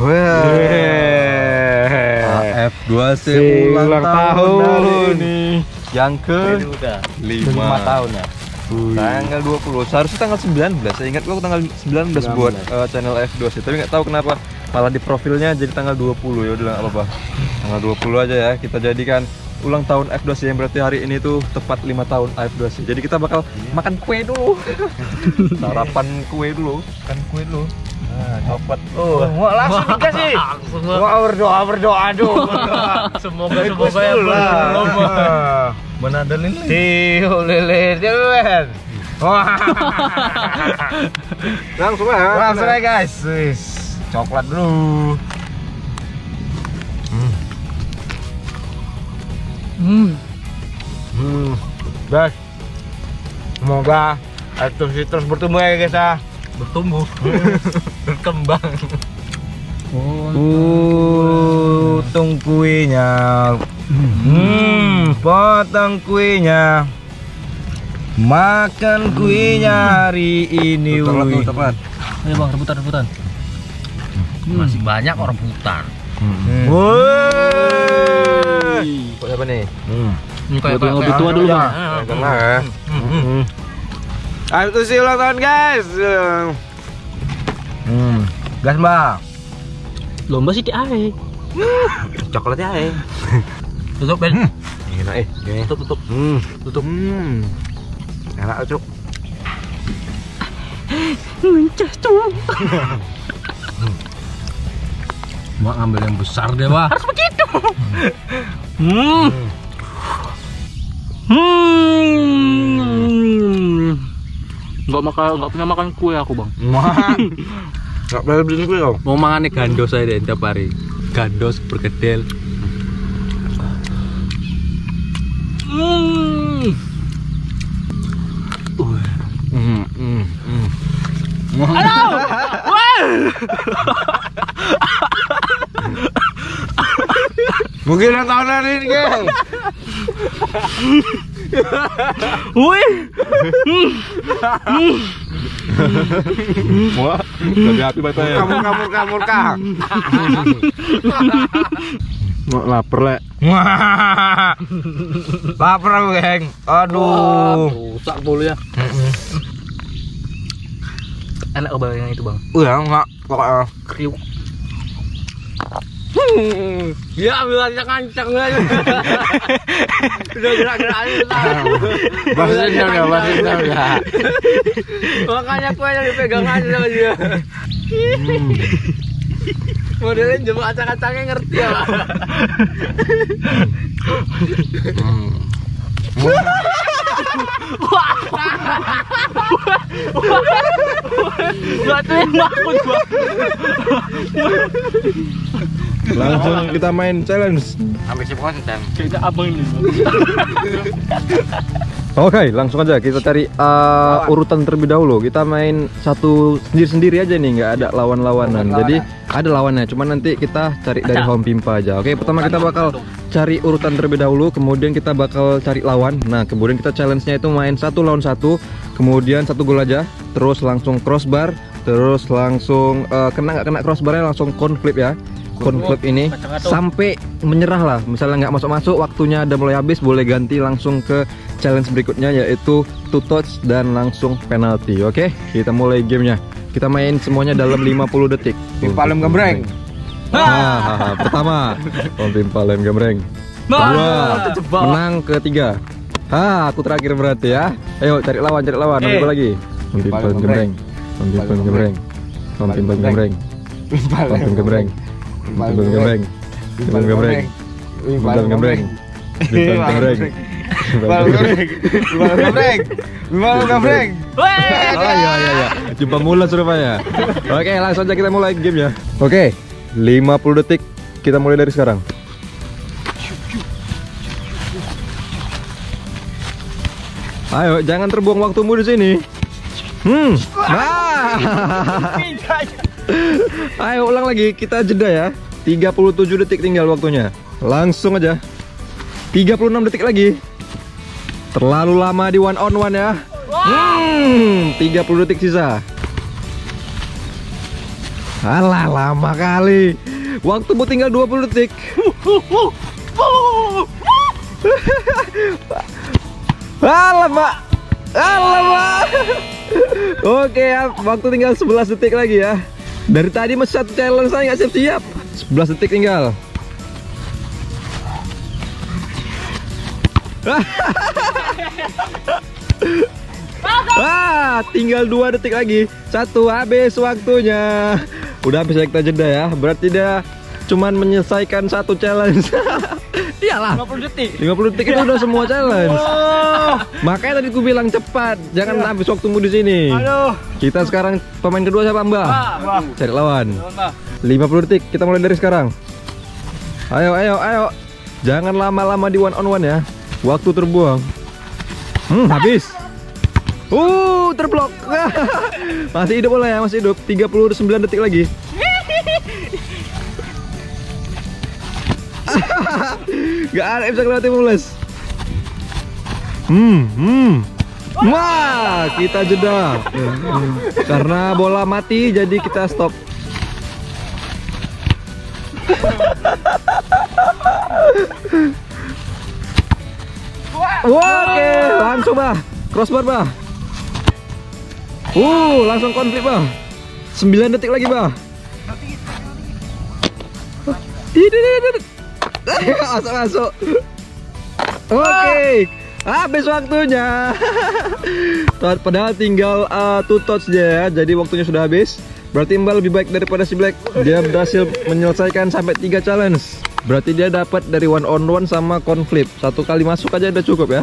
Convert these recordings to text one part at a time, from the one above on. AF2C ulang tahun ini yang ke 5 tahun ya. Tanggal 20, seharusnya tanggal 19. Saya ingat kok tanggal 19 buat channel AF2C, tapi nggak tahu kenapa malah di profilnya jadi tanggal 20. Ya udah nggak apa-apa, tanggal 20 aja ya, kita jadikan ulang tahun AF2C, yang berarti hari ini tuh tepat 5 tahun AF2C. Jadi kita bakal makan kue dulu. Sarapan kue dulu. Makan kue dulu. Copot. Wah, langsung dikasih. Wah, berdoa dulu. Semoga ya Allah. Mana ada lilin? Tiu lilin. Langsung ya. Langsung ya guys. Coklat dulu. Guys, semoga AF2C terus bertumbuh ya guys ya. Bertumbuh, berkembang. Potong kuenya, potong kuenya, makan kuenya hari ini. Tepat. Ayo bang, rebutan. Masih banyak orang rebutan. Apa nih? Buat ngopi tua dulu bang. AF2C ulang tahun guys. Gas mbak. Lomba sih di air. Coklatnya air. Tutup Ben. Enak tutup. Tutup. Enak cuk. Mencah cuk. Mbak ngambil yang besar deh mbak. Harus begitu. Nggak pernah makan kue aku bang. Nggak pernah beli kue kau. Mau makan gandos saya deh tiap hari. Gandos bergedel. Halo. Mungkin ulang tahun hari ini geng. Wih. Wah, lebih api batanya. Kamur kah. Nggak lapar lek. Lapar aku geng. Aduh. Rusak dulu ya. Enak kebal yang itu bang. Iya enggak. Pokoknya kriuk. Ya bilang kencang aja. Udah gerak-gerak aja. Bahasanya udah. Makanya kue yang dipegang aja sama dia. Modelnya jemput acak-acaknya ngerti ya. Wah, langsung kita main challenge. Oke, langsung aja kita cari urutan terlebih dahulu. Kita main satu sendiri-sendiri aja nih, nggak ada lawan-lawanan. Jadi ada lawannya, cuman nanti kita cari dari home pimpa aja. Oke, pertama kita bakal cari urutan terlebih dahulu, kemudian kita bakal cari lawan. Nah, kemudian kita challenge-nya itu main 1 lawan 1, kemudian 1 gol aja, terus langsung crossbar, terus langsung kena nggak kena crossbarnya langsung konflik ya. Konflik ini sampai menyerah lah, misalnya nggak masuk-masuk, waktunya ada mulai habis, boleh ganti langsung ke challenge berikutnya, yaitu 2 touch dan langsung penalti. Oke, kita mulai gamenya. Kita main semuanya dalam 50 detik. Pimpa lem gembreng. Pertama, pimpa lem gembreng. 2, menang ke 3. Aku terakhir berarti ya. Ayo cari lawan. Apa lagi? Pimpa lem gembreng. Pimpa gembreng. Oh iya. Jumpa mulas rupanya. Oke, langsung aja kita mulai game ya. Oke, 50 detik kita mulai dari sekarang. Ayo, jangan terbuang waktumu di sini. Ayo ulang lagi, kita jeda ya. 37 detik tinggal waktunya. Langsung aja. 36 detik lagi. Terlalu lama di 1 on 1 ya. 30 detik sisa. Alah, lama kali. Waktumu tinggal 20 detik. Alamak. Alamak. Oke ya, waktu tinggal 11 detik lagi ya. Dari tadi masih satu challenge saya nggak siap-siap. 11 detik tinggal. Tinggal 2 detik lagi. Satu, habis waktunya. Udah habis kita jeda ya. Berarti dia cuman menyelesaikan satu challenge. Iyalah, 50 detik. 50 detik itu udah semua challenge. Oh. Makanya tadi ku bilang cepat, jangan habis waktumu di sini. Aduh. Kita sekarang pemain kedua siapa, Mbah? Mbah. Cari lawan. 50 detik, kita mulai dari sekarang. Ayo, ayo, ayo. Jangan lama-lama di one on one ya. Waktu terbuang. Habis. Terblok. Masih hidup boleh ya, masih hidup. 39 detik lagi. Gak ada yang bisa kelewati mules. Wah, kita jeda. Karena bola mati, jadi kita stop. Oke, langsung Bah. Crossbar Bah. Langsung konflik Bah. 9 detik lagi Bah. Masuk. Oke, habis waktunya. Padahal tinggal 2 touch aja ya. Jadi waktunya sudah habis. Berarti Mbak lebih baik daripada si Black. Dia berhasil menyelesaikan sampai 3 challenge. Berarti dia dapat dari one on one sama konflik. Satu kali masuk aja udah cukup ya.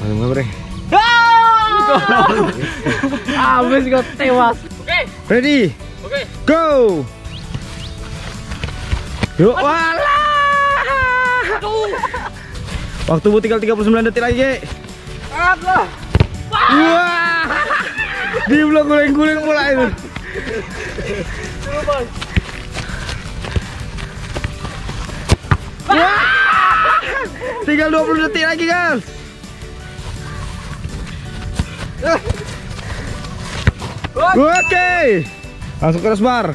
Aduh. Habis kok tewas. Oke. Ready? Oke. Go. Yuk. Waktumu tinggal 39 detik lagi. Wah. Di blok guling-guling mulai itu. Tinggal 20 detik lagi, guys. Oke. Langsung crossbar.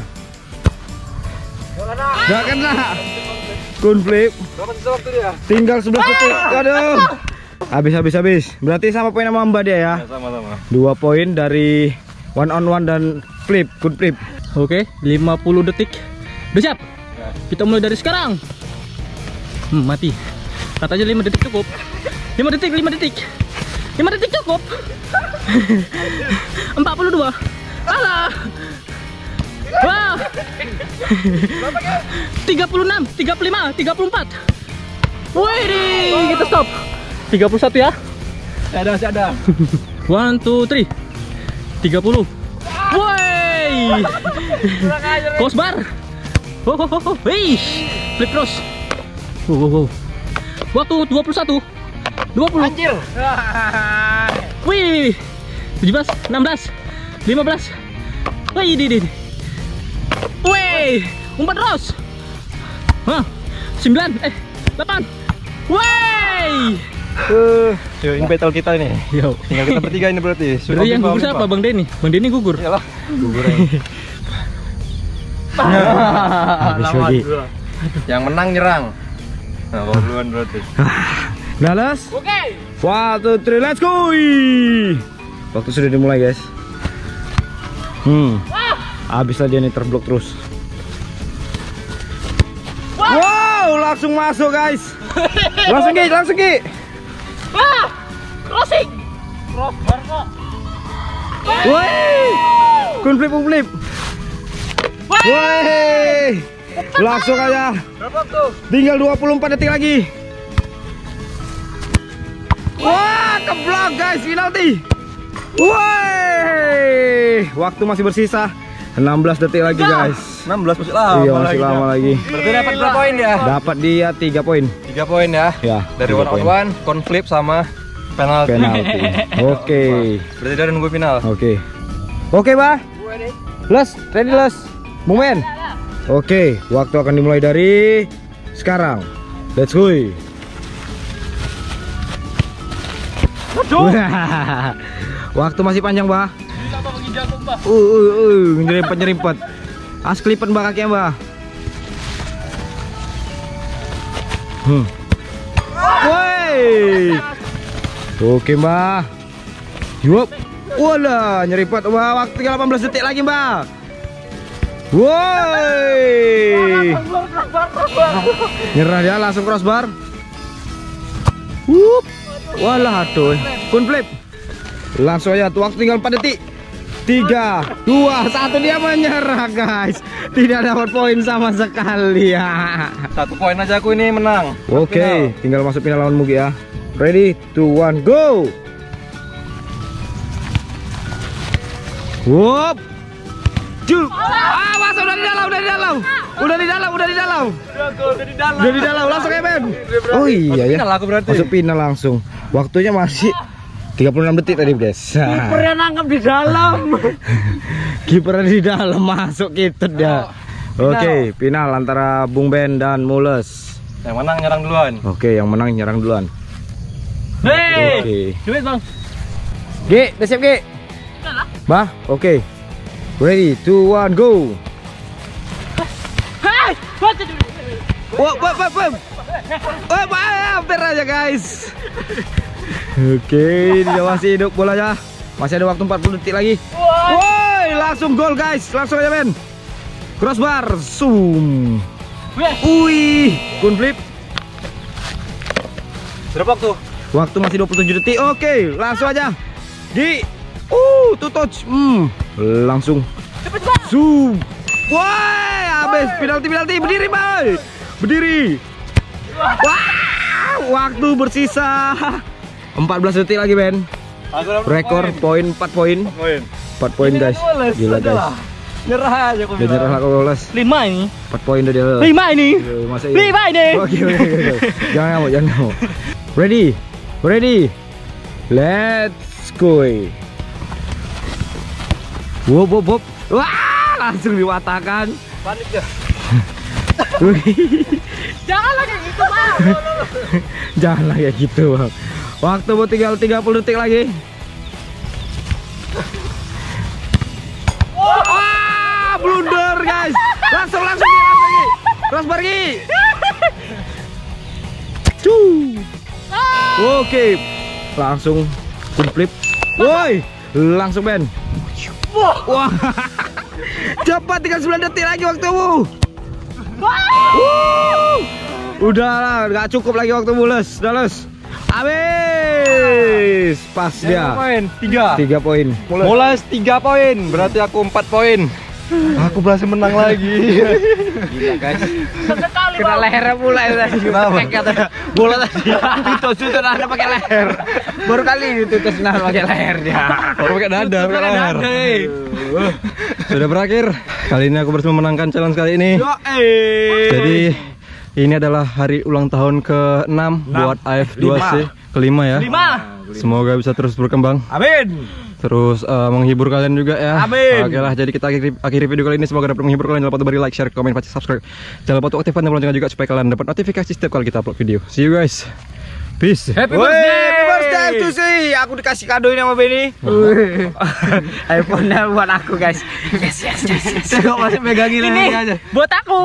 Gak kena. Kunflip. Tinggal 11 detik. Aduh. Habis. Berarti sama poin sama Mbak dia ya. Sama-sama. 2 poin dari one on one dan flip, good flip. Oke, 50 detik. Udah siap? Ya. Kita mulai dari sekarang. Mati. Katanya 5 detik cukup. 5 detik. 5 detik cukup. 42. Alah. Wah. 36, 35, 34. Wih, kita stop. 31 ya. Masih ada. 1 2 3. 30. Woi. Crossbar. Wih. Flip cross. Wow. Waktu 21. 20. Anjir. Wih. 17, 16, 15. Wih, di. Wih, umpan terus. 8. Wih. Yo, battle kita ini. Yo, tinggal kita bertiga ini berarti. Sudah yang gugur siapa? Bang Deny. Bang Deny gugur. Iyalah. Gugur. Lama dulu. Yang menang nyerang. Nah, kalau duluan berarti. Nalas. Oke. 1, 2, 3, let's go. Waktu sudah dimulai, guys. Habislah dia nih, terblok terus. Wow, langsung masuk, guys. Langsung Ki. Wah, crossing. Crossbar kok. Woi. Kunflip. Woi. Langsung aja. Tinggal 24 detik lagi. Wah, keblok guys, penalti. Woi. Waktu masih bersisa 16 detik lagi guys. 16 masih lama. Iya, masih lama lagi. Berarti dapat berapa poin ya? Dapat dia 3 poin. 3 poin ya? Ya. Dari one on one, konflip sama penalti. Oke. Berarti dia nunggu final. Oke. Oke, Bah. Ready, les. Moment. Oke, waktu akan dimulai dari sekarang. Let's go. Waktu masih panjang, Bah. Nyerempet. Asklipen Mbah kakinya Mbah. Woi. Oke Mbah. Yup. Walah, nyeripet. Wah, waktu 18 detik lagi Mbah. Woi. Nyerah dia langsung crossbar. Wup. Walah aduh. Kun flip. Langsung aja waktu tinggal 4 detik. 3, 2, 1 dia menyerah guys. Tidak dapat poin sama sekali ya. 1 poin aja aku ini menang. Oke, tinggal masuk final lawan Mugi ya. Ready, 2, 1, go. Wop. Jul. Awas udah di dalam. Udah di dalam langsung ya Ben. Oh iya ya. Masuk final langsung. Waktunya masih 36 detik tadi guys. Kipernya nangkep di dalam. Kipernya di dalam masuk gitu dah. Oke, final antara Bung Ben dan Mules. Yang menang nyerang duluan. Oke, yang menang nyerang duluan. Hei. Duit Bang. Ge, udah siap Ge? Udah lah. Bah, oke. Ready, 2, 1, go. Hei, buat dulu. Hampir aja guys. Oke, dia masih hidup bolanya. Masih ada waktu 40 detik lagi. Woi, langsung gol guys. Langsung aja Ben. Crossbar, zoom. Wih, kun flip. Berapa waktu? Waktu masih 27 detik. Oke, langsung aja. Di two touch. Langsung. Zoom. Woi, habis penalti. Berdiri, Boy. Berdiri. Wah, waktu bersisa. 14 detik lagi Ben. Rekor poin 4 poin guys. Gila guys. Nyerah aja kok. Nyerah lah kalau les. 5 ini. 4 poin udah dia. 5 ini. 5 ini. Oke. Jangan mau. Ready. Let's go. Wop. Wah, langsung diwatakan. Panik ya. Jangan lagi gitu, Bang. Waktu buat tinggal 30 detik lagi. Wah, blunder guys. Langsung lagi. Terus pergi. Oke. Langsung flip. Woi, langsung Ben. Wah. Cepat 39 detik lagi waktumu. Udahlah, nggak cukup lagi waktu Mules. Udah les. Habis. Pas dia. 3 poin. Mules 3 poin. Berarti aku 4 poin. Aku berhasil menang lagi. Gila guys. Kena lehernya mulai tadi. Bola tadi. Itu nada pakai leher. Baru kali itu nada pakai leher dia. Baru pakai dada. Sudah berakhir. Kali ini aku berhasil memenangkan challenge kali ini. Jadi ini adalah hari ulang tahun ke-6 buat AF2C. Kelima ya. Semoga bisa terus berkembang. Amin. Terus menghibur kalian juga ya. Amin. Oke lah, jadi kita akhiri video kali ini. Semoga dapat menghibur kalian. Jangan lupa untuk beri like, share, komen, pasti subscribe. Jangan lupa untuk aktifkan tombol loncengnya juga supaya kalian dapat notifikasi setiap kali kita upload video. See you guys. Peace. Happy birthday AF2C. Aku dikasih kado ini sama Beny. iPhone-nya buat aku guys. Yes. Masih megangin ini aja. Buat aku.